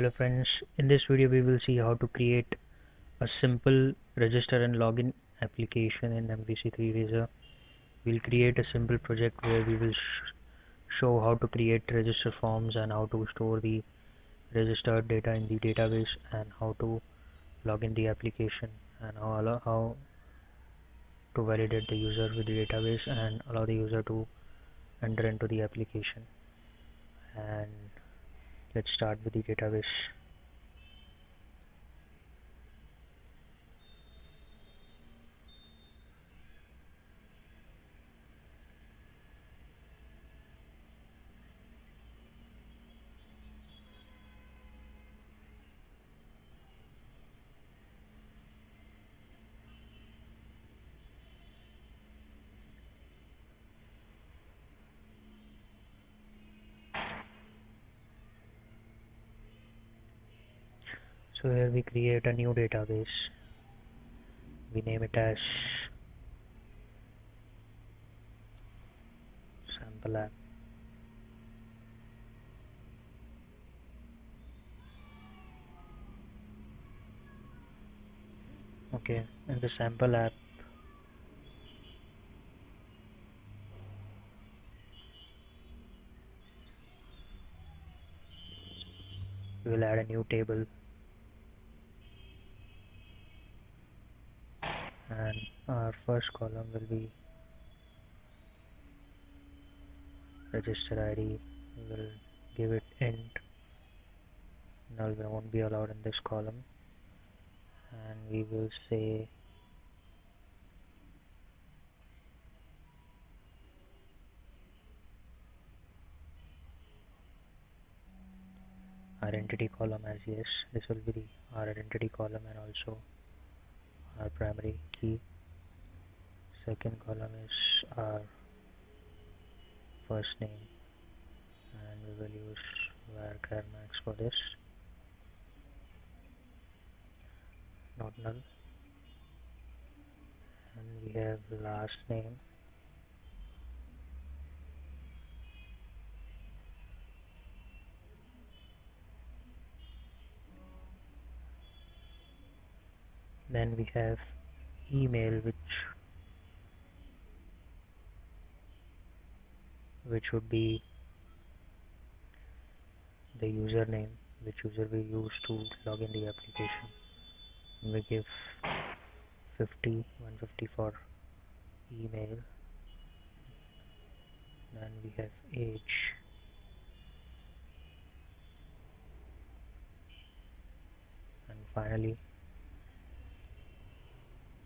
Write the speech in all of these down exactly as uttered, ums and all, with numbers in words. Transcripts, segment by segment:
Hello friends, in this video we will see how to create a simple register and login application in M V C three Razor. We'll create a simple project where we will sh show how to create register forms and how to store the registered data in the database and how to log in the application and how, allow, how to validate the user with the database and allow the user to enter into the application. And let's start with the database. So here we create a new database. We name it as sample app. Okay, in the sample app we will add a new table and our first column will be register I D. We will give it int. Null won't be allowed in this column, and we will say our entity column as yes. This will be our identity column and also our primary key. Second column is our first name, and we will use VARCHAR max for this, not null. And we have last name, then we have email, which which would be the username which user will use to log in the application. We give fifty, one fifty for email. Then we have age, and finally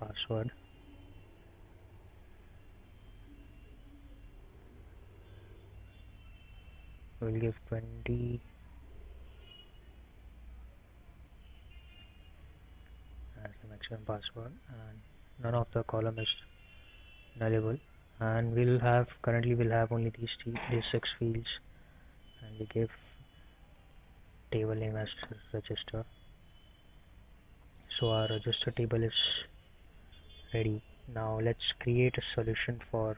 password. We'll give twenty as the maximum password, and none of the column is nullable. And we'll have currently we'll have only these these six fields, and we give table name as register. So our register table is ready. Now let's create a solution for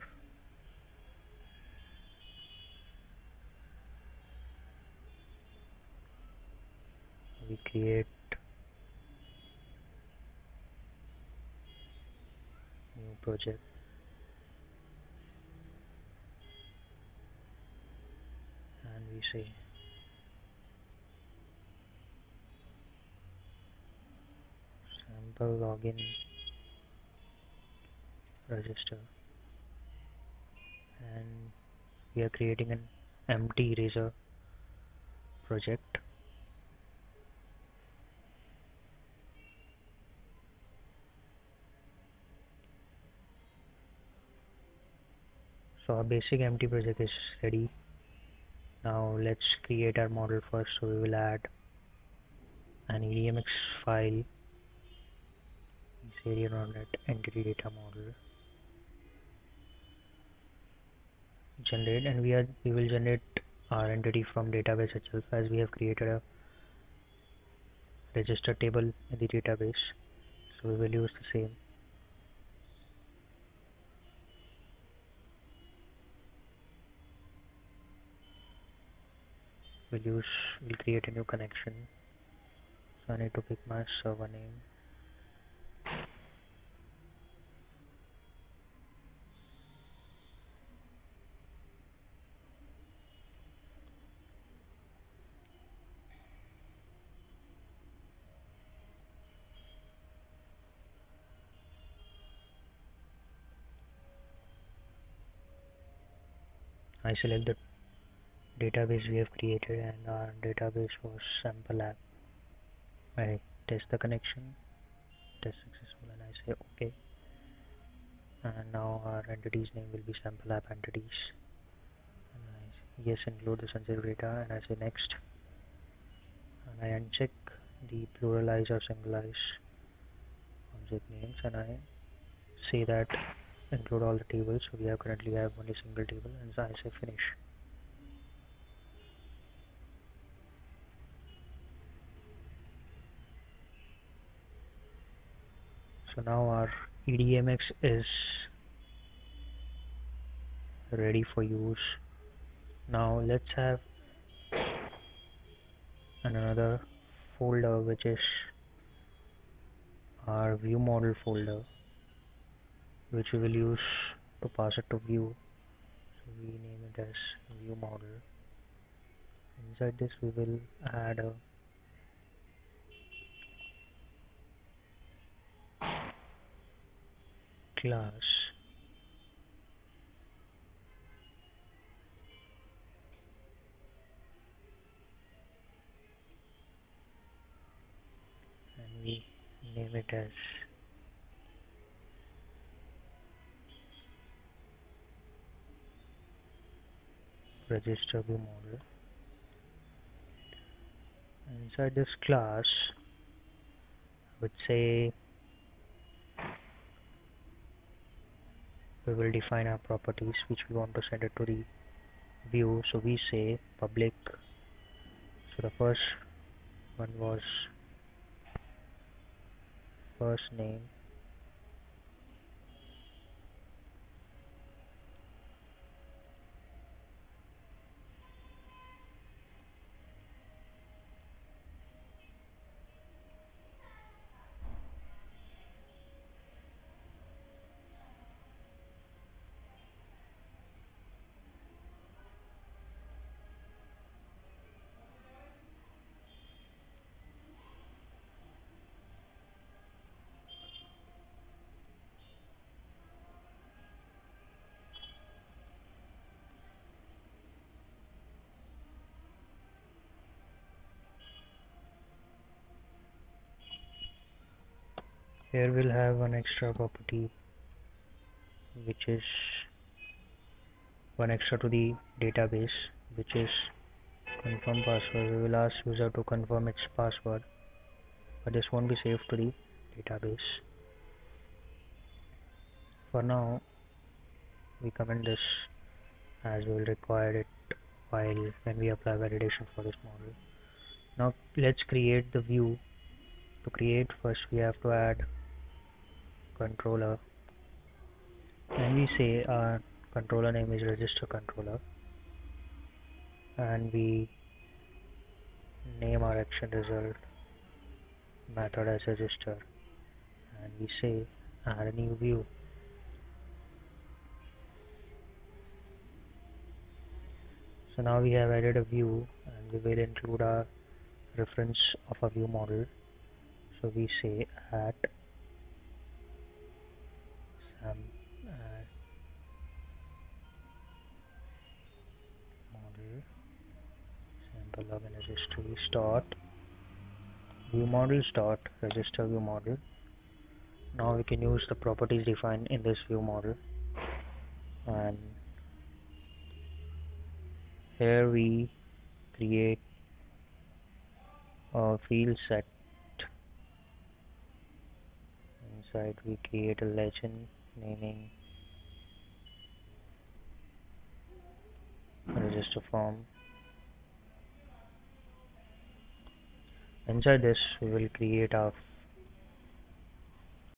we create new project. And we say sample login register, and we are creating an empty Razor project. So our basic empty project is ready. Now let's create our model first. So we will add an E D M X file, area on it, entity data model generate, and we are we will generate our entity from database itself, as we have created a register table in the database. So we will use the same. We'll use we'll create a new connection. I need to pick my server name. I select the database we have created, and our database was sample app. I test the connection, test successful, and I say OK. And now our entity's name will be sample app entities. And I say yes, include the sensitive data, and I say next. And I uncheck the pluralize or singularize object names, and I say that include all the tables. So we have currently have only single table, and so I say finish. So now our E D M X is ready for use. Now let's have another folder, which is our view model folder, which we will use to pass it to view. So we name it as view model. Inside this we will add a class and we name it as register view model. Inside this class I would say we will define our properties which we want to send it to the view. So we say public. So the first one was first name, here we'll have an extra property which is one extra to the database, which is confirm password. We will ask user to confirm its password, but this won't be saved to the database. For now we comment this as we will require it while when we apply validation for this model. Now let's create the view. To create, first we have to add controller, and we say our controller name is register controller, and we name our action result method as register, and we say add a new view. So now we have added a view, and we will include our reference of a view model. So we say at some uh, model sample log and registry start view model start register view model. Now we can use the properties defined in this view model, and here we create a field set. Inside we create a legend naming register form. Inside this we will create our